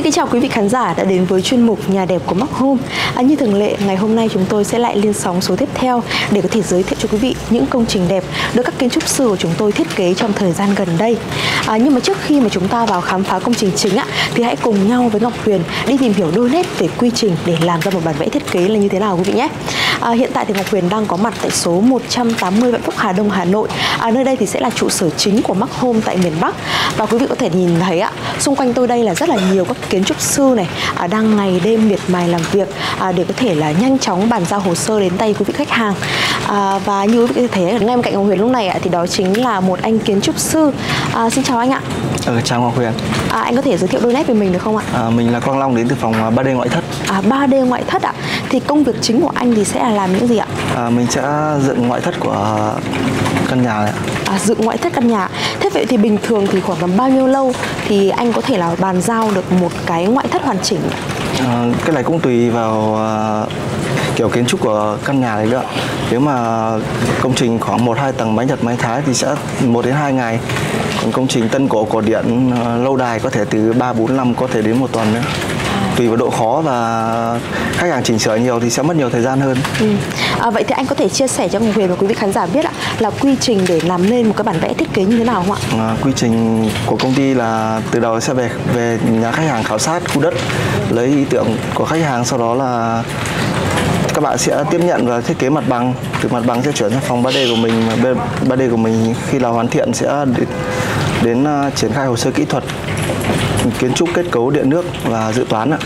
Xin kính chào quý vị khán giả đã đến với chuyên mục Nhà đẹp của MAXHOME. Như thường lệ, ngày hôm nay chúng tôi sẽ lại lên sóng số tiếp theo để có thể giới thiệu cho quý vị những công trình đẹp được các kiến trúc sư của chúng tôi thiết kế trong thời gian gần đây. Nhưng mà trước khi mà chúng ta vào khám phá công trình chính thì hãy cùng nhau với Ngọc Huyền đi tìm hiểu đôi nét về quy trình để làm ra một bản vẽ thiết kế là như thế nào quý vị nhé. Hiện tại thì Ngọc Huyền đang có mặt tại số 180 Vạn Phúc, Hà Đông, Hà Nội. Nơi đây thì sẽ là trụ sở chính của MAXHOME tại miền Bắc. Và quý vị có thể nhìn thấy xung quanh tôi đây là rất là nhiều các kiến trúc sư này đang ngày đêm miệt mài làm việc để có thể là nhanh chóng bàn giao hồ sơ đến tay quý vị khách hàng. Và như quý vị thấy ngay bên cạnh Hồng Huyền lúc này thì đó chính là một anh kiến trúc sư. Xin chào anh ạ. Chào Ngọc Huyền. Anh có thể giới thiệu đôi nét về mình được không ạ? Mình là Quang Long, đến từ phòng 3D ngoại thất. 3D ngoại thất ạ. Thì công việc chính của anh thì sẽ là làm những gì ạ? Mình sẽ dựng ngoại thất của căn nhà này. Dựng ngoại thất căn nhà. Thế vậy thì bình thường thì khoảng tầm bao nhiêu lâu thì anh có thể là bàn giao được một cái ngoại thất hoàn chỉnh? Cái này cũng tùy vào kiểu kiến trúc của căn nhà này nữa. Nếu mà công trình khoảng 1-2 tầng mái Nhật, mái Thái thì sẽ 1-2 ngày. Còn công trình tân cổ, cổ điển, lâu đài có thể từ 3-4 năm, có thể đến 1 tuần nữa. Tùy vào độ khó và khách hàng chỉnh sửa nhiều thì sẽ mất nhiều thời gian hơn. Vậy thì anh có thể chia sẻ cho Hồng Huyền và quý vị khán giả biết là quy trình để làm nên một cái bản vẽ thiết kế như thế nào không ạ? Quy trình của công ty là từ đầu sẽ về nhà khách hàng khảo sát khu đất, lấy ý tưởng của khách hàng, sau đó là các bạn sẽ tiếp nhận và thiết kế mặt bằng. Từ mặt bằng sẽ chuyển sang phòng 3D của mình. 3D của mình khi là hoàn thiện sẽ đến triển khai hồ sơ kỹ thuật, kiến trúc, kết cấu, điện nước và dự toán ạ.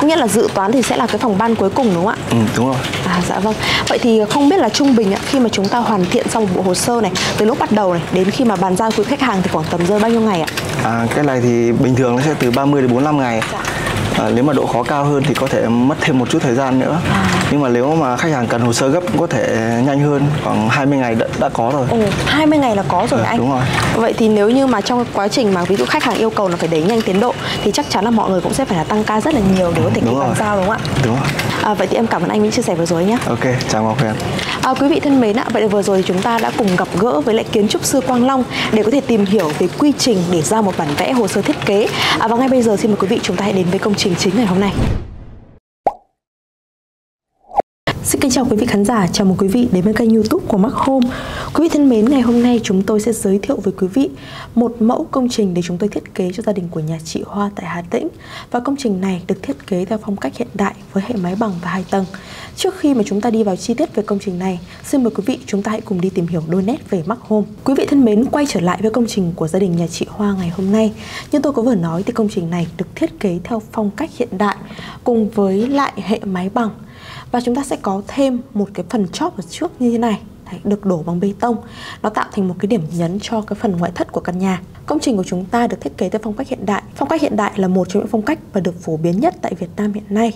Có nghĩa là dự toán thì sẽ là cái phòng ban cuối cùng đúng không ạ? Đúng rồi. Dạ vâng. Vậy thì không biết là trung bình khi mà chúng ta hoàn thiện xong một bộ hồ sơ này, từ lúc bắt đầu này đến khi mà bàn giao quý khách hàng thì khoảng tầm rơi bao nhiêu ngày ạ? Cái này thì bình thường nó sẽ từ 30 đến 45 ngày. Dạ. Nếu mà độ khó cao hơn thì có thể mất thêm một chút thời gian nữa. Nhưng mà nếu mà khách hàng cần hồ sơ gấp cũng có thể nhanh hơn, khoảng 20 ngày đã có rồi. 20 ngày là có rồi anh. Đúng rồi. Vậy thì nếu như mà trong quá trình mà ví dụ khách hàng yêu cầu là phải đẩy nhanh tiến độ thì chắc chắn là mọi người cũng sẽ phải là tăng ca rất là nhiều để có thể bàn giao đúng không ạ? Đúng rồi. Vậy thì em cảm ơn anh những chia sẻ vừa rồi nhé. Ok, chào Ngọc Huyền. Quý vị thân mến ạ, vậy vừa rồi thì chúng ta đã cùng gặp gỡ với lại kiến trúc sư Quang Long để có thể tìm hiểu về quy trình để ra một bản vẽ hồ sơ thiết kế. Và ngay bây giờ xin mời quý vị chúng ta hãy đến với công trình chính ngày hôm nay. Xin kính chào quý vị khán giả, chào mừng quý vị đến với kênh YouTube của MAXHOME. Quý vị thân mến, ngày hôm nay chúng tôi sẽ giới thiệu với quý vị một mẫu công trình để chúng tôi thiết kế cho gia đình của nhà chị Hoa tại Hà Tĩnh. Và công trình này được thiết kế theo phong cách hiện đại với hệ mái bằng và 2 tầng. Trước khi mà chúng ta đi vào chi tiết về công trình này, xin mời quý vị chúng ta hãy cùng đi tìm hiểu đôi nét về MAXHOME. Quý vị thân mến, quay trở lại với công trình của gia đình nhà chị Hoa ngày hôm nay. Như tôi có vừa nói thì công trình này được thiết kế theo phong cách hiện đại cùng với lại hệ mái bằng. Và chúng ta sẽ có thêm một cái phần chóp ở trước như thế này, được đổ bằng bê tông. Nó tạo thành một cái điểm nhấn cho cái phần ngoại thất của căn nhà. Công trình của chúng ta được thiết kế theo phong cách hiện đại. Phong cách hiện đại là một trong những phong cách mà được phổ biến nhất tại Việt Nam hiện nay.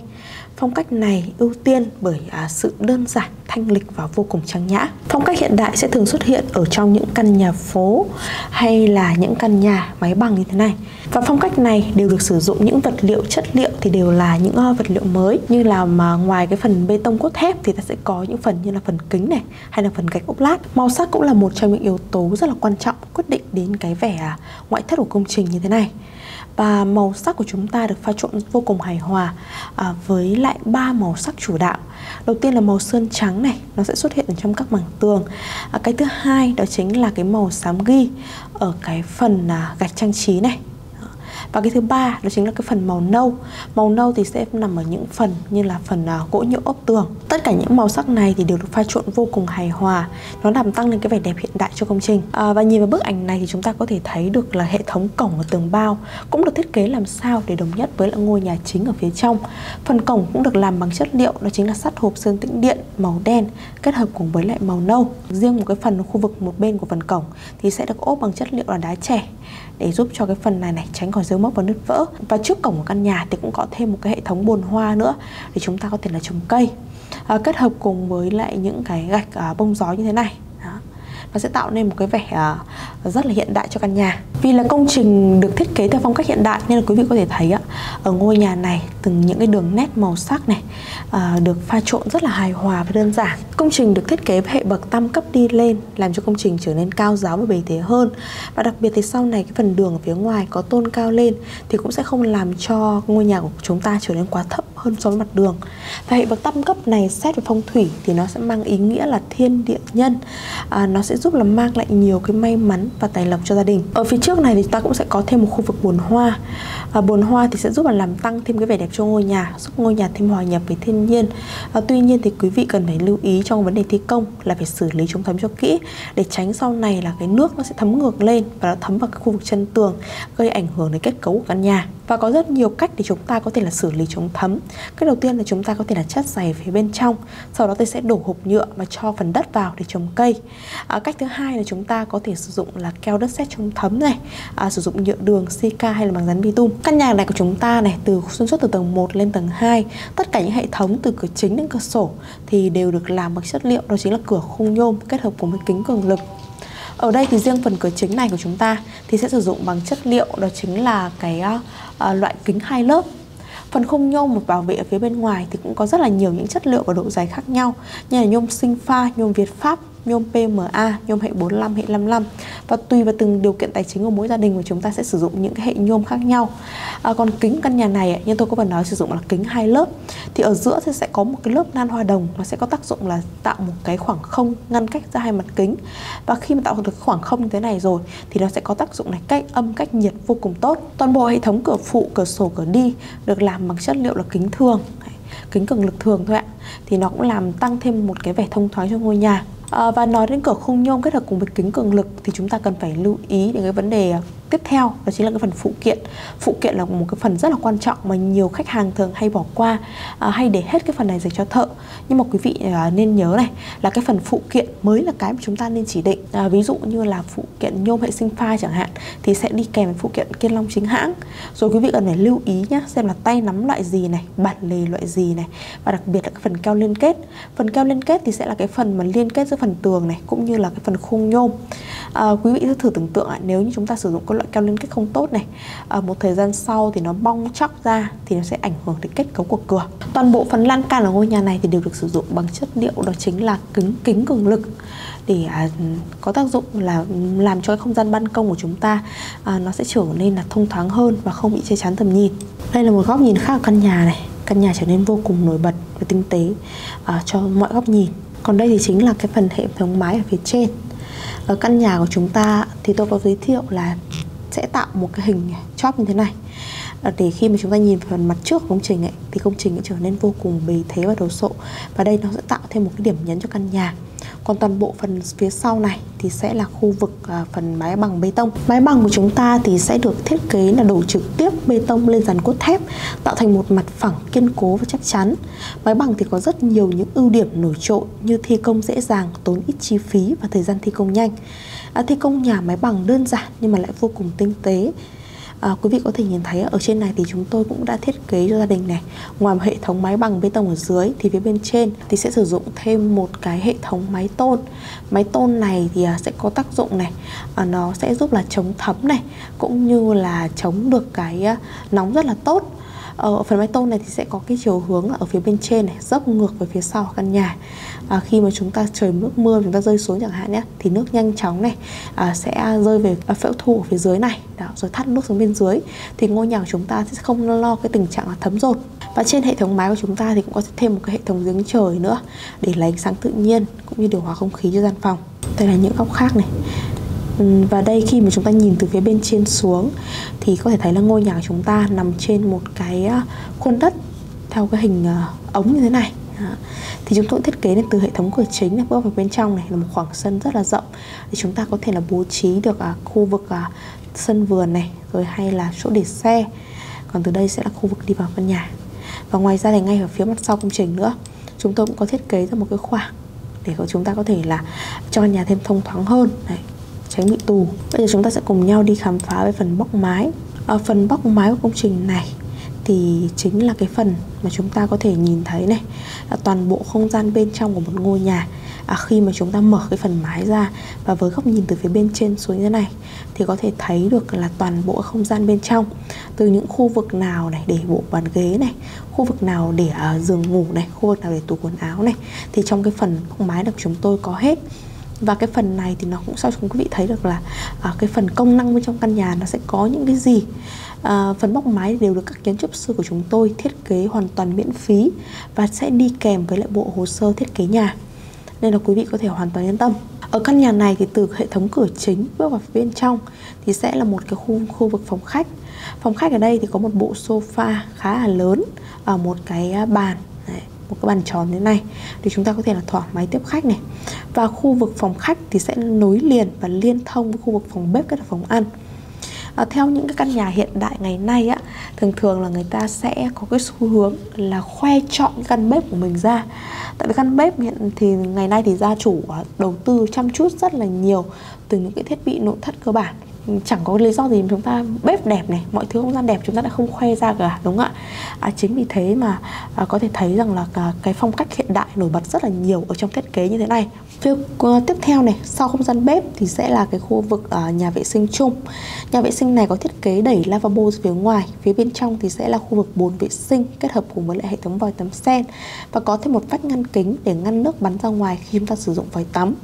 Phong cách này ưu tiên bởi sự đơn giản, thanh lịch và vô cùng trang nhã. Phong cách hiện đại sẽ thường xuất hiện ở trong những căn nhà phố hay là những căn nhà mái bằng như thế này. Và phong cách này đều được sử dụng những vật liệu, chất liệu thì đều là những vật liệu mới. Như là mà ngoài cái phần bê tông cốt thép thì ta sẽ có những phần như là phần kính này, hay là phần gạch ốp lát. Màu sắc cũng là một trong những yếu tố rất là quan trọng quyết định đến cái vẻ ngoại thất của công trình như thế này. Và màu sắc của chúng ta được pha trộn vô cùng hài hòa với lại 3 màu sắc chủ đạo. Đầu tiên là màu sơn trắng này, nó sẽ xuất hiện trong các mảng tường. Cái thứ hai đó chính là cái màu xám ghi ở cái phần gạch trang trí này. Và cái thứ ba đó chính là cái phần màu nâu. Màu nâu thì sẽ nằm ở những phần như là phần gỗ nhựa ốp tường. Tất cả những màu sắc này thì đều được pha trộn vô cùng hài hòa. Nó làm tăng lên cái vẻ đẹp hiện đại cho công trình. Và nhìn vào bức ảnh này thì chúng ta có thể thấy được là hệ thống cổng và tường bao cũng được thiết kế làm sao để đồng nhất với lại ngôi nhà chính ở phía trong. Phần cổng cũng được làm bằng chất liệu đó chính là sắt hộp sơn tĩnh điện màu đen kết hợp cùng với lại màu nâu. Riêng một cái phần khu vực một bên của phần cổng thì sẽ được ốp bằng chất liệu là đá chẻ để giúp cho cái phần này tránh khỏi rêu mốc và nứt vỡ. Và trước cổng của căn nhà thì cũng có thêm một cái hệ thống bồn hoa nữa để chúng ta có thể là trồng cây kết hợp cùng với lại những cái gạch bông gió như thế này. Nó sẽ tạo nên một cái vẻ rất là hiện đại cho căn nhà. Vì là công trình được thiết kế theo phong cách hiện đại nên là quý vị có thể thấy ở ngôi nhà này từng những cái đường nét màu sắc này được pha trộn rất là hài hòa và đơn giản. Công trình được thiết kế với hệ bậc tam cấp đi lên làm cho công trình trở nên cao ráo và bề thế hơn. Và đặc biệt thì sau này cái phần đường ở phía ngoài có tôn cao lên thì cũng sẽ không làm cho ngôi nhà của chúng ta trở nên quá thấp hơn so với mặt đường. Và hệ bậc tam cấp này xét về phong thủy thì nó sẽ mang ý nghĩa là thiên địa nhân. Nó sẽ giúp là mang lại nhiều cái may mắn và tài lộc cho gia đình. Ở phía trước này thì ta cũng sẽ có thêm một khu vực bồn hoa. Bồn hoa thì sẽ giúp là làm tăng thêm cái vẻ đẹp cho ngôi nhà, giúp ngôi nhà thêm hòa nhập với thiên nhiên. Tuy nhiên thì quý vị cần phải lưu ý trong vấn đề thi công là phải xử lý chống thấm cho kỹ để tránh sau này là cái nước nó sẽ thấm ngược lên và nó thấm vào cái khu vực chân tường, gây ảnh hưởng đến kết cấu của căn nhà. Và có rất nhiều cách để chúng ta có thể là xử lý chống thấm. Cách đầu tiên là chúng ta có thể là chát giày phía bên trong, sau đó tôi sẽ đổ hộp nhựa và cho phần đất vào để trồng cây. Cách thứ hai là chúng ta có thể sử dụng là keo đất sét chống thấm này, sử dụng nhựa đường, silica hay là bằng dán bitum. Căn nhà này của chúng ta này từ xuyên suốt từ tầng 1 lên tầng 2, tất cả những hệ thống từ cửa chính đến cửa sổ thì đều được làm bằng chất liệu đó chính là cửa khung nhôm kết hợp cùng với kính cường lực. Ở đây thì riêng phần cửa chính này của chúng ta thì sẽ sử dụng bằng chất liệu đó chính là cái loại kính 2 lớp. Phần khung nhôm và bảo vệ ở phía bên ngoài thì cũng có rất là nhiều những chất liệu và độ dày khác nhau, như là nhôm sinh pha, nhôm Việt Pháp, nhôm PMA, nhôm hệ 45, hệ 55. Và tùy vào từng điều kiện tài chính của mỗi gia đình mà chúng ta sẽ sử dụng những cái hệ nhôm khác nhau. Còn kính căn nhà này, như tôi có vừa nói, sử dụng là kính 2 lớp. Thì ở giữa sẽ có một cái lớp nan hoa đồng, nó sẽ có tác dụng là tạo một cái khoảng không ngăn cách ra hai mặt kính. Và khi mà tạo được khoảng không như thế này rồi thì nó sẽ có tác dụng là cách âm, cách nhiệt vô cùng tốt. Toàn bộ hệ thống cửa phụ, cửa sổ, cửa đi được làm bằng chất liệu là kính thường, kính cường lực thường thôi ạ. Thì nó cũng làm tăng thêm một cái vẻ thông thoáng cho ngôi nhà. Và nói đến cửa khung nhôm kết hợp cùng với kính cường lực thì chúng ta cần phải lưu ý đến cái vấn đề tiếp theo, đó chính là cái phần phụ kiện. Phụ kiện là một cái phần rất là quan trọng mà nhiều khách hàng thường hay bỏ qua, hay để hết cái phần này dành cho thợ. Nhưng mà quý vị nên nhớ này là cái phần phụ kiện mới là cái mà chúng ta nên chỉ định. Ví dụ như là phụ kiện nhôm hệ sinh pha chẳng hạn thì sẽ đi kèm với phụ kiện Kiên Long chính hãng. Rồi quý vị cần phải lưu ý nhé, xem là tay nắm loại gì này, bản lề loại gì này, và đặc biệt là cái phần keo liên kết. Phần keo liên kết thì sẽ là cái phần mà liên kết giữa phần tường này cũng như là cái phần khung nhôm. Quý vị thử tưởng tượng nếu như chúng ta sử dụng các loại keo liên kết không tốt này, một thời gian sau thì nó bong chóc ra thì nó sẽ ảnh hưởng đến kết cấu của cửa. Toàn bộ phần lan can ở ngôi nhà này thì đều được sử dụng bằng chất liệu đó chính là kính cường lực để có tác dụng là làm cho không gian ban công của chúng ta nó sẽ trở nên là thông thoáng hơn và không bị che chắn tầm nhìn. Đây là một góc nhìn khác ở căn nhà này, căn nhà trở nên vô cùng nổi bật và tinh tế cho mọi góc nhìn. Còn đây thì chính là cái phần hệ thống mái ở phía trên. Ở căn nhà của chúng ta thì tôi có giới thiệu là sẽ tạo một cái hình chóp như thế này để khi mà chúng ta nhìn phần mặt trước của công trình ấy, thì công trình trở nên vô cùng bề thế và đồ sộ, và đây nó sẽ tạo thêm một cái điểm nhấn cho căn nhà. Còn toàn bộ phần phía sau này thì sẽ là khu vực phần mái bằng bê tông. Mái bằng của chúng ta thì sẽ được thiết kế là đổ trực tiếp bê tông lên dàn cốt thép, tạo thành một mặt phẳng kiên cố và chắc chắn. Mái bằng thì có rất nhiều những ưu điểm nổi trội như thi công dễ dàng, tốn ít chi phí và thời gian thi công nhanh. Thi công nhà mái bằng đơn giản nhưng mà lại vô cùng tinh tế. Quý vị có thể nhìn thấy ở trên này thì chúng tôi cũng đã thiết kế cho gia đình này. Ngoài hệ thống mái bằng bê tông ở dưới thì phía bên trên thì sẽ sử dụng thêm một cái hệ thống mái tôn. Mái tôn này thì sẽ có tác dụng này, nó sẽ giúp là chống thấm này, cũng như là chống được cái nóng rất là tốt. Ở phần mái tôn này thì sẽ có cái chiều hướng là ở phía bên trên này, dốc ngược về phía sau căn nhà. Khi mà chúng ta trời nước mưa, chúng ta rơi xuống chẳng hạn nhé, thì nước nhanh chóng này sẽ rơi về phễu thu ở phía dưới này. Đó, rồi thắt nước xuống bên dưới thì ngôi nhà của chúng ta sẽ không lo cái tình trạng là thấm dột. Và trên hệ thống mái của chúng ta thì cũng có thêm một cái hệ thống giếng trời nữa để lấy ánh sáng tự nhiên cũng như điều hòa không khí cho gian phòng. Đây là những góc khác này. Và đây khi mà chúng ta nhìn từ phía bên trên xuống thì có thể thấy là ngôi nhà của chúng ta nằm trên một cái khuôn đất theo cái hình ống như thế này. Thì chúng tôi thiết kế nên từ hệ thống cửa chính bước vào bên trong này là một khoảng sân rất là rộng để chúng ta có thể là bố trí được khu vực sân vườn này, rồi hay là chỗ để xe. Còn từ đây sẽ là khu vực đi vào căn nhà. Và ngoài ra thì ngay ở phía mặt sau công trình nữa, chúng tôi cũng có thiết kế ra một cái khoảng để chúng ta có thể là cho căn nhà thêm thông thoáng hơn này, tránh bị tù. Bây giờ chúng ta sẽ cùng nhau đi khám phá về phần bóc mái. Phần bóc mái của công trình này thì chính là cái phần mà chúng ta có thể nhìn thấy này, là toàn bộ không gian bên trong của một ngôi nhà. Khi mà chúng ta mở cái phần mái ra và với góc nhìn từ phía bên trên xuống như thế này thì có thể thấy được là toàn bộ không gian bên trong, từ những khu vực nào này để bộ bàn ghế này, khu vực nào để giường ngủ này, khu vực nào để tủ quần áo này, thì trong cái phần góc mái được chúng tôi có hết. Và cái phần này thì nó cũng sao chúng quý vị thấy được là cái phần công năng bên trong căn nhà nó sẽ có những cái gì. Phần bóc mái đều được các kiến trúc sư của chúng tôi thiết kế hoàn toàn miễn phí và sẽ đi kèm với lại bộ hồ sơ thiết kế nhà, nên là quý vị có thể hoàn toàn yên tâm. Ở căn nhà này thì từ hệ thống cửa chính bước vào bên trong thì sẽ là một cái khu vực phòng khách. Phòng khách ở đây thì có một bộ sofa khá là lớn, một cái bàn, một cái bàn tròn như thế này thì chúng ta có thể là thoải mái tiếp khách này. Và khu vực phòng khách thì sẽ nối liền và liên thông với khu vực phòng bếp kết hợp phòng ăn. Theo những cái căn nhà hiện đại ngày nay á, thường thường là người ta sẽ có cái xu hướng là khoe chọn cái căn bếp của mình ra. Tại vì căn bếp hiện thì ngày nay thì gia chủ đầu tư chăm chút rất là nhiều từ những cái thiết bị nội thất cơ bản. Chẳng có lý do gì mà chúng ta bếp đẹp này, mọi thứ không gian đẹp chúng ta đã không khoe ra cả, đúng không ạ? Chính vì thế mà có thể thấy rằng là cái phong cách hiện đại nổi bật rất là nhiều ở trong thiết kế như thế này. Phía tiếp theo này, sau không gian bếp thì sẽ là cái khu vực nhà vệ sinh chung. Nhà vệ sinh này có thiết kế đẩy lavabo phía ngoài, phía bên trong thì sẽ là khu vực bồn vệ sinh kết hợp cùng với lại hệ thống vòi tắm sen và có thêm một vách ngăn kính để ngăn nước bắn ra ngoài khi chúng ta sử dụng vòi tắm.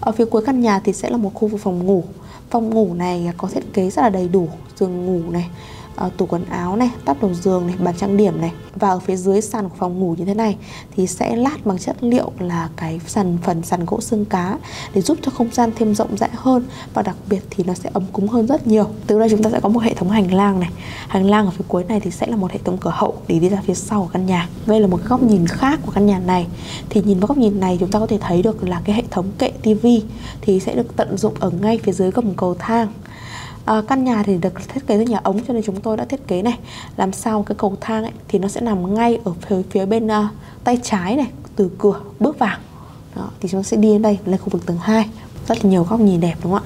Ở phía cuối căn nhà thì sẽ là một khu vực phòng ngủ. Phòng ngủ này có thiết kế rất là đầy đủ, giường ngủ này, tủ quần áo này, tắp đầu giường này, bàn trang điểm này. Và ở phía dưới sàn của phòng ngủ như thế này thì sẽ lát bằng chất liệu là cái phần sàn gỗ xương cá để giúp cho không gian thêm rộng rãi hơn, và đặc biệt thì nó sẽ ấm cúng hơn rất nhiều. Từ đây chúng ta sẽ có một hệ thống hành lang này. Hành lang ở phía cuối này thì sẽ là một hệ thống cửa hậu để đi ra phía sau của căn nhà. Đây là một góc nhìn khác của căn nhà này. Thì nhìn vào góc nhìn này chúng ta có thể thấy được là cái hệ thống kệ tivi thì sẽ được tận dụng ở ngay phía dưới gầm cầu thang. Căn nhà thì được thiết kế theo nhà ống cho nên chúng tôi đã thiết kế này làm sao cái cầu thang ấy thì nó sẽ nằm ngay ở phía bên tay trái này, từ cửa bước vào. Đó, thì chúng ta sẽ đi đến đây, lên khu vực tầng 2. Rất là nhiều góc nhìn đẹp, đúng không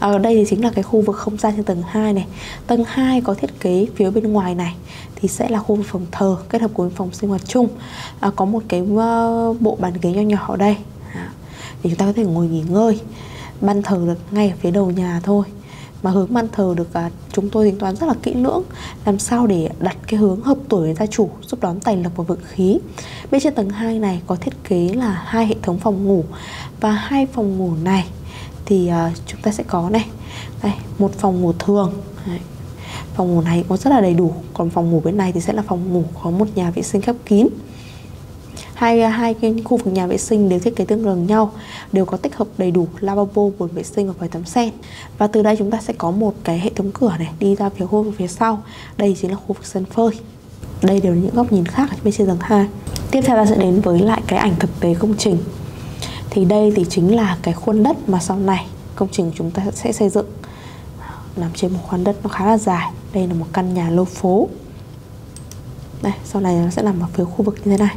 ạ? Ở đây thì chính là cái khu vực không gian trên tầng 2 này. Tầng 2 có thiết kế phía bên ngoài này thì sẽ là khu vực phòng thờ kết hợp với phòng sinh hoạt chung. Có một cái bộ bàn ghế nho nhỏ ở đây để chúng ta có thể ngồi nghỉ ngơi. Ban thờ được ngay ở phía đầu nhà thôi, mà hướng ban thờ được chúng tôi tính toán rất là kỹ lưỡng làm sao để đặt cái hướng hợp tuổi với gia chủ, giúp đón tài lộc và vượng khí. Bên trên tầng 2 này có thiết kế là hai hệ thống phòng ngủ, và hai phòng ngủ này thì chúng ta sẽ có này, đây, một phòng ngủ thường. Đấy, phòng ngủ này có rất là đầy đủ, còn phòng ngủ bên này thì sẽ là phòng ngủ có một nhà vệ sinh khép kín. Hai cái khu vực nhà vệ sinh đều thiết kế tương đồng nhau, đều có tích hợp đầy đủ lavabo, bồn vệ sinh và vòi tắm sen. Và từ đây chúng ta sẽ có một cái hệ thống cửa này đi ra phía khu vực phía sau. Đây chính là khu vực sân phơi. Đây đều là những góc nhìn khác ở bên trên tầng 2. Tiếp theo ta sẽ đến với lại cái ảnh thực tế công trình. Thì đây thì chính là cái khuôn đất mà sau này công trình chúng ta sẽ xây dựng, nằm trên một khuôn đất nó khá là dài. Đây là một căn nhà lô phố. Đây, sau này nó sẽ nằm ở phía khu vực như thế này.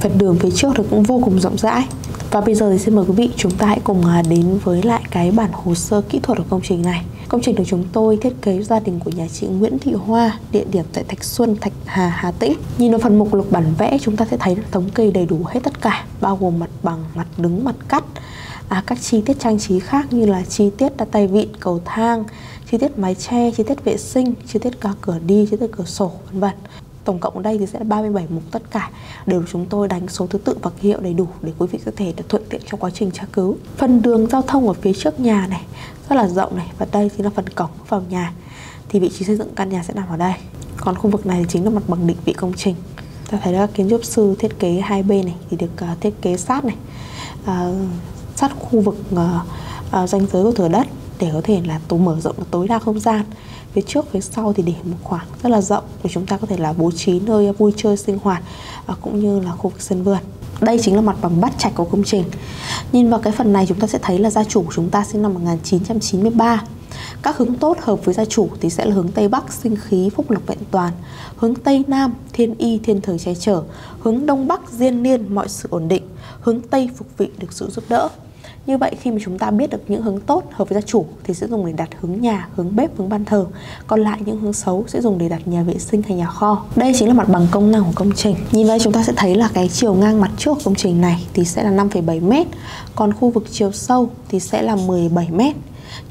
Phần đường phía trước thì cũng vô cùng rộng rãi. Và bây giờ thì xin mời quý vị chúng ta hãy cùng đến với lại cái bản hồ sơ kỹ thuật của công trình này. Công trình được chúng tôi thiết kế gia đình của nhà chị Nguyễn Thị Hoa, địa điểm tại Thạch Xuân, Thạch Hà, Hà Tĩnh. Nhìn vào phần mục lục bản vẽ chúng ta sẽ thấy thống kê đầy đủ hết tất cả, bao gồm mặt bằng, mặt đứng, mặt cắt, các chi tiết trang trí khác như là chi tiết đa tay vịn, cầu thang, chi tiết mái che, chi tiết vệ sinh, chi tiết cửa đi, chi tiết cửa sổ, vân vân. Tổng cộng ở đây thì sẽ là 37 mục, tất cả đều chúng tôi đánh số thứ tự và ký hiệu đầy đủ để quý vị có thể thuận tiện trong quá trình tra cứu. Phần đường giao thông ở phía trước nhà này rất là rộng này, và đây chính là phần cổng vào nhà. Thì vị trí xây dựng căn nhà sẽ nằm ở đây. Còn khu vực này thì chính là mặt bằng định vị công trình. Ta thấy các kiến trúc sư thiết kế hai bên này thì được thiết kế sát này, sát khu vực ranh giới của thửa đất để có thể là mở rộng tối đa không gian. Phía trước phía sau thì để một khoảng rất là rộng để chúng ta có thể là bố trí nơi vui chơi sinh hoạt cũng như là khu vực sân vườn. Đây chính là mặt bằng bát trạch của công trình. Nhìn vào cái phần này chúng ta sẽ thấy là gia chủ của chúng ta sinh năm 1993. Các hướng tốt hợp với gia chủ thì sẽ là hướng Tây Bắc sinh khí phúc lộc vẹn toàn, hướng Tây Nam thiên y thiên thời che chở, hướng Đông Bắc diên niên mọi sự ổn định, hướng Tây phục vị được sự giúp đỡ. Như vậy khi mà chúng ta biết được những hướng tốt hợp với gia chủ thì sẽ dùng để đặt hướng nhà, hướng bếp, hướng ban thờ. Còn lại những hướng xấu sẽ dùng để đặt nhà vệ sinh hay nhà kho. Đây chính là mặt bằng công năng của công trình. Nhìn vào chúng ta sẽ thấy là cái chiều ngang mặt trước công trình này thì sẽ là 5,7 m, còn khu vực chiều sâu thì sẽ là 17 m.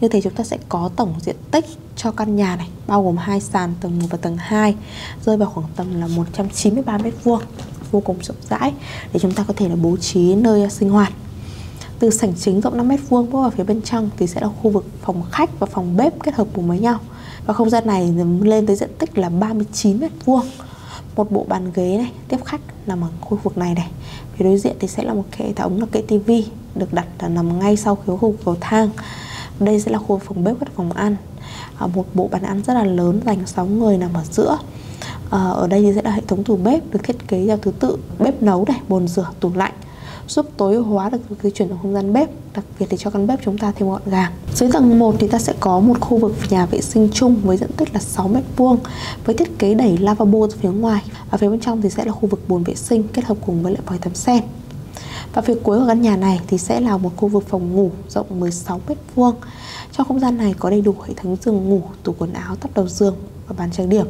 Như thế chúng ta sẽ có tổng diện tích cho căn nhà này bao gồm hai sàn tầng 1 và tầng 2 rơi vào khoảng tầm là 193 m², vô cùng rộng rãi để chúng ta có thể là bố trí nơi sinh hoạt. Từ sảnh chính rộng 5 m² bước vào phía bên trong thì sẽ là khu vực phòng khách và phòng bếp kết hợp cùng với nhau. Và không gian này lên tới diện tích là 39 m². Một bộ bàn ghế này tiếp khách nằm ở khu vực này này. Phía đối diện thì sẽ là một hệ thống là kệ tivi được đặt là nằm ngay sau khu vực cầu thang. Đây sẽ là khu vực phòng bếp và phòng ăn. Một bộ bàn ăn rất là lớn dành 6 người nằm ở giữa. Ở đây thì sẽ là hệ thống tủ bếp được thiết kế theo thứ tự bếp nấu này, bồn rửa, tủ lạnh, giúp tối hóa được cái chuyển động không gian bếp, đặc biệt để cho căn bếp chúng ta thêm gọn gàng. Dưới tầng 1 thì ta sẽ có một khu vực nhà vệ sinh chung với diện tích là 6 m² với thiết kế đẩy lavabo ra phía ngoài. Và phía bên trong thì sẽ là khu vực bồn vệ sinh kết hợp cùng với lại vòi tắm sen. Và phía cuối của căn nhà này thì sẽ là một khu vực phòng ngủ rộng 16 m². Trong không gian này có đầy đủ hệ thống giường ngủ, tủ quần áo, tắp đầu giường và bàn trang điểm.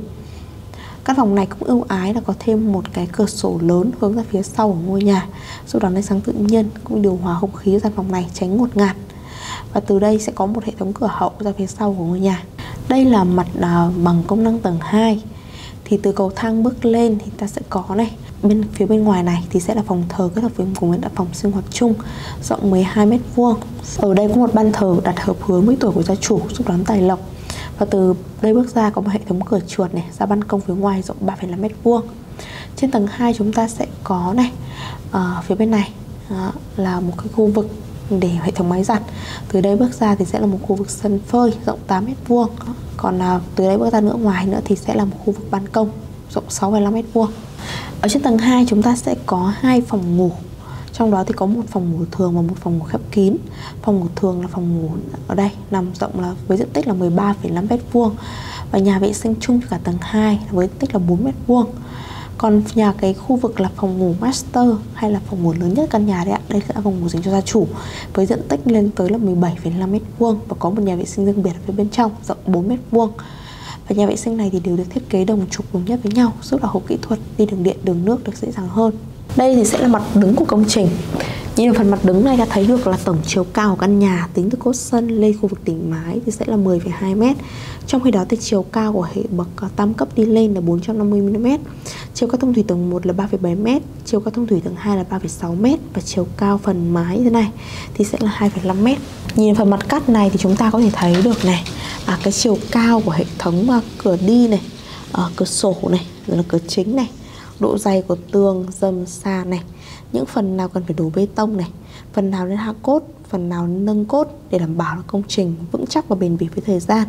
Căn phòng này cũng ưu ái là có thêm một cái cửa sổ lớn hướng ra phía sau của ngôi nhà, giúp đón ánh sáng tự nhiên cũng điều hòa không khí ra phòng này tránh ngột ngạt. Và từ đây sẽ có một hệ thống cửa hậu ra phía sau của ngôi nhà. Đây là mặt bằng công năng tầng 2. Thì từ cầu thang bước lên thì ta sẽ có này, bên phía bên ngoài này thì sẽ là phòng thờ kết hợp với cùng phòng sinh hoạt chung rộng 12 m². Ở đây có một ban thờ đặt hợp hướng với tuổi của gia chủ giúp đón tài lộc. Và từ đây bước ra có một hệ thống cửa trượt này ra ban công phía ngoài rộng 3,5 m². Trên tầng 2 chúng ta sẽ có này, phía bên này là một cái khu vực để hệ thống máy giặt. Từ đây bước ra thì sẽ là một khu vực sân phơi rộng 8 m². Còn từ đây bước ra nữa ngoài nữa thì sẽ là một khu vực ban công rộng 6,5 m². Ở trên tầng 2 chúng ta sẽ có 2 phòng ngủ. Trong đó thì có một phòng ngủ thường và một phòng ngủ khép kín. Phòng ngủ thường là phòng ngủ ở đây nằm rộng là với diện tích là 13,5 m². Và nhà vệ sinh chung cho cả tầng 2 với diện tích là 4 m². Còn nhà cái khu vực là phòng ngủ master hay là phòng ngủ lớn nhất căn nhà đấy ạ. Đây sẽ là phòng ngủ dành cho gia chủ với diện tích lên tới là 17,5 m² và có một nhà vệ sinh riêng biệt ở phía bên trong rộng 4 m². Và nhà vệ sinh này thì đều được thiết kế đồng trục đồng nhất với nhau, giúp là hộp kỹ thuật đi đường điện, đường nước được dễ dàng hơn. Đây thì sẽ là mặt đứng của công trình. Nhìn vào phần mặt đứng này ta thấy được là tổng chiều cao của căn nhà tính từ cốt sân lên khu vực đỉnh mái thì sẽ là 10,2 m. Trong khi đó thì chiều cao của hệ bậc tam cấp đi lên là 450 mm. Chiều cao thông thủy tầng 1 là 3,7 m, chiều cao thông thủy tầng 2 là 3,6 m và chiều cao phần mái như thế này thì sẽ là 2,5 m. Nhìn vào phần mặt cắt này thì chúng ta có thể thấy được này, cái chiều cao của hệ thống cửa đi này, cửa sổ này, rồi là cửa chính này, độ dày của tường, dầm sàn này, những phần nào cần phải đổ bê tông này, phần nào nên hạ cốt, phần nào nâng cốt để đảm bảo là công trình vững chắc và bền bỉ với thời gian.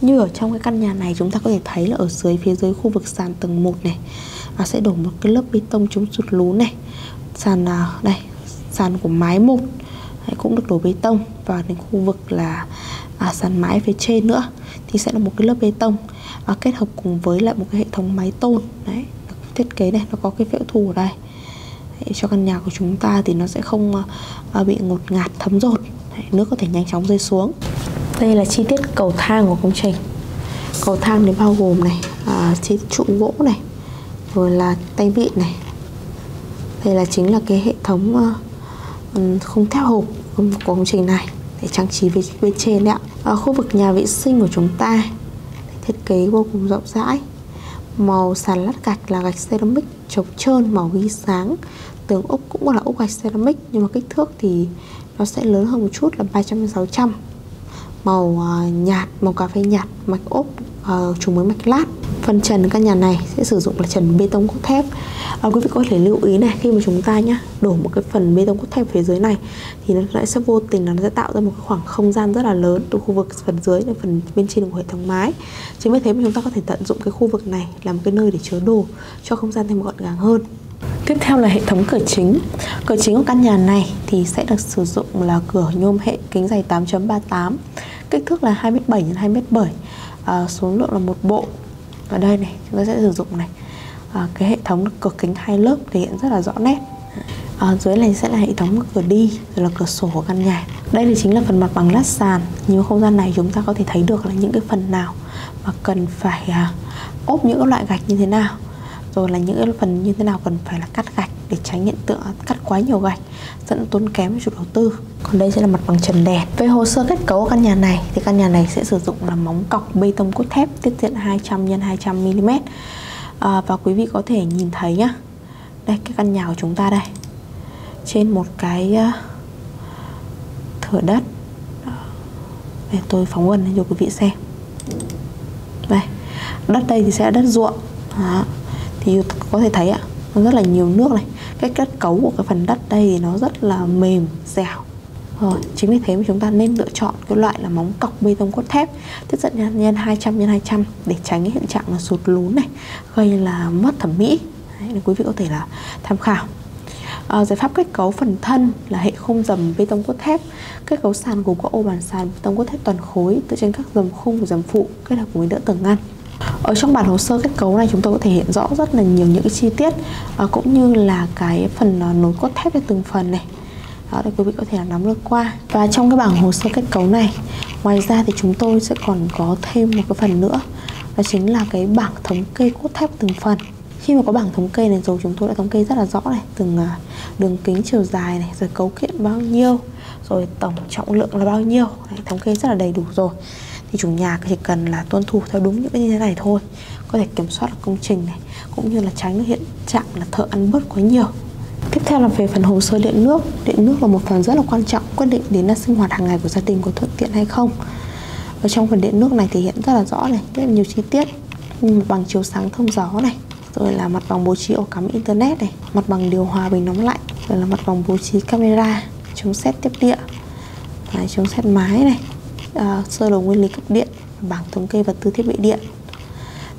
Như ở trong cái căn nhà này chúng ta có thể thấy là ở dưới phía dưới khu vực sàn tầng 1 này sẽ đổ một cái lớp bê tông chống sụt lún này, sàn đây, sàn của mái 1 cũng được đổ bê tông, và đến khu vực là sàn mái phía trên nữa thì sẽ là một cái lớp bê tông kết hợp cùng với lại một cái hệ thống mái tôn đấy thiết kế này, nó có cái phễu thu ở đây để cho căn nhà của chúng ta thì nó sẽ không bị ngột ngạt thấm dột, nước có thể nhanh chóng rơi xuống. Đây là chi tiết cầu thang của công trình. Cầu thang thì bao gồm này chi trụ gỗ này, rồi là tay vịn này. Đây là chính là cái hệ thống không thép hộp của công trình này để trang trí bên trên đấy ạ. Khu vực nhà vệ sinh của chúng ta thiết kế vô cùng rộng rãi. Màu sàn lát gạch là gạch ceramic chống trơn, màu ghi sáng. Tường ốc cũng là ốc gạch ceramic nhưng mà kích thước thì nó sẽ lớn hơn một chút là 300×600. Màu nhạt, màu cà phê nhạt, mạch ốp chủ mới mạch lát. Phần trần căn nhà này sẽ sử dụng là trần bê tông cốt thép. Quý vị có thể lưu ý này, khi mà chúng ta đổ một cái phần bê tông cốt thép phía dưới này thì nó lại sẽ vô tình là nó sẽ tạo ra một cái khoảng không gian rất là lớn từ khu vực phần dưới đến phần bên trên của hệ thống mái. Chính vì thế mà chúng ta có thể tận dụng cái khu vực này làm cái nơi để chứa đồ cho không gian thêm gọn gàng hơn. Tiếp theo là hệ thống cửa chính. Cửa chính của căn nhà này thì sẽ được sử dụng là cửa nhôm hệ kính dày 8.38, kích thước là 27×2m7, số lượng là 1 bộ. Ở đây này chúng ta sẽ sử dụng này cái hệ thống cửa kính 2 lớp thể hiện rất là rõ nét. Dưới này sẽ là hệ thống cửa đi, rồi là cửa sổ của căn nhà. Đây thì chính là phần mặt bằng lát sàn. Nhìn vào không gian này chúng ta có thể thấy được là những cái phần nào mà cần phải ốp những cái loại gạch như thế nào, rồi là những cái phần như thế nào cần phải là cắt gạch để tránh hiện tượng cắt quá nhiều gạch dẫn tốn kém chủ đầu tư. Còn đây sẽ là mặt bằng trần đèn. Về hồ sơ kết cấu của căn nhà này thì căn nhà này sẽ sử dụng là móng cọc bê tông cốt thép tiết diện 200 x 200 mm. Và quý vị có thể nhìn thấy nhá, đây cái căn nhà của chúng ta đây, trên một cái thửa đất. Để tôi phóng gần cho quý vị xem. Đây, đất đây thì sẽ là đất ruộng. Đó. Thì có thể thấy ạ, nó rất là nhiều nước này. Cái kết cấu của cái phần đất đây thì nó rất là mềm, dẻo. Rồi, chính vì thế mà chúng ta nên lựa chọn cái loại là móng cọc bê tông cốt thép tiết diện nhân 200 x 200 để tránh cái hiện trạng là sụt lún này, gây là mất thẩm mỹ. Đấy, để quý vị có thể là tham khảo. Giải pháp kết cấu phần thân là hệ khung dầm bê tông cốt thép. Kết cấu sàn gồm có ô bàn sàn bê tông cốt thép toàn khối tự trên các dầm khung và dầm phụ kết hợp với đỡ tường ngăn. Ở trong bản hồ sơ kết cấu này chúng tôi có thể hiện rõ rất là nhiều những cái chi tiết, cũng như là cái phần nối cốt thép cho từng phần này. Đó, để quý vị có thể nắm được qua. Và trong cái bảng hồ sơ kết cấu này, ngoài ra thì chúng tôi sẽ còn có thêm một cái phần nữa, đó chính là cái bảng thống kê cốt thép từng phần. Khi mà có bảng thống kê này rồi, chúng tôi đã thống kê rất là rõ này, từng đường kính chiều dài này, rồi cấu kiện bao nhiêu, rồi tổng trọng lượng là bao nhiêu. Đấy, thống kê rất là đầy đủ rồi. Thì chủ nhà chỉ cần là tuân thủ theo đúng những cái như thế này thôi, có thể kiểm soát được công trình này, cũng như là tránh được hiện trạng là thợ ăn bớt quá nhiều. Tiếp theo là về phần hồ sơ điện nước. Điện nước là một phần rất là quan trọng quyết định đến là sinh hoạt hàng ngày của gia đình có thuận tiện hay không. Và trong phần điện nước này thì hiện rất là rõ này, rất là nhiều chi tiết, như bằng chiếu sáng thông gió này, rồi là mặt bằng bố trí ổ cắm internet này, mặt bằng điều hòa bình nóng lạnh, rồi là mặt bằng bố trí camera, chống sét tiếp địa, đấy, chống sét mái này, sơ đồ nguyên lý cấp điện, bảng thống kê vật tư thiết bị điện.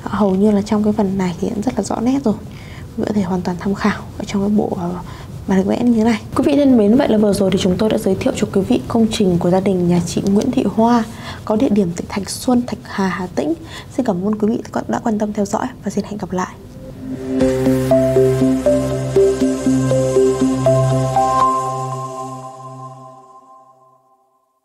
Đó, hầu như là trong cái phần này thì rất là rõ nét rồi, quý vị có thể hoàn toàn tham khảo ở trong cái bộ bản vẽ như thế này. Quý vị thân mến, vậy là vừa rồi thì chúng tôi đã giới thiệu cho quý vị công trình của gia đình nhà chị Nguyễn Thị Hoa có địa điểm tại Thạch Xuân, Thạch Hà, Hà Tĩnh. Xin cảm ơn quý vị đã quan tâm theo dõi và xin hẹn gặp lại.